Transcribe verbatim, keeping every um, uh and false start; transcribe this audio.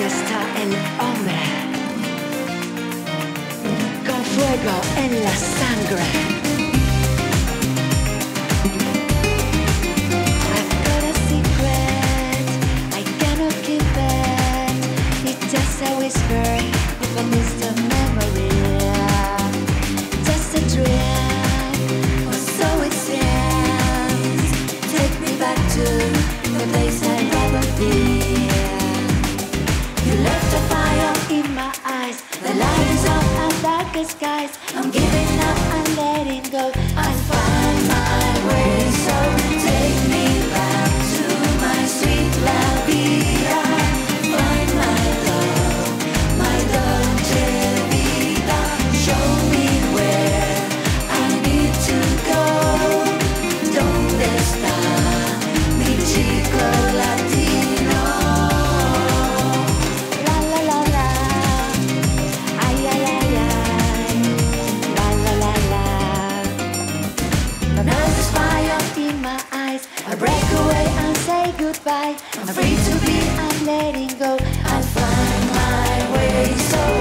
radio está el hombre, con fuego en la sangre. Skies. I'm giving up, I'm letting go, I find my way. So take me back to my sweet La Vida. Find my love, my dolce vita. Show me where I need to go. Donde está mi chico latino? La la la la, ay ay ay. I break away and say goodbye. I'm free to be, I'm letting go. I find my way so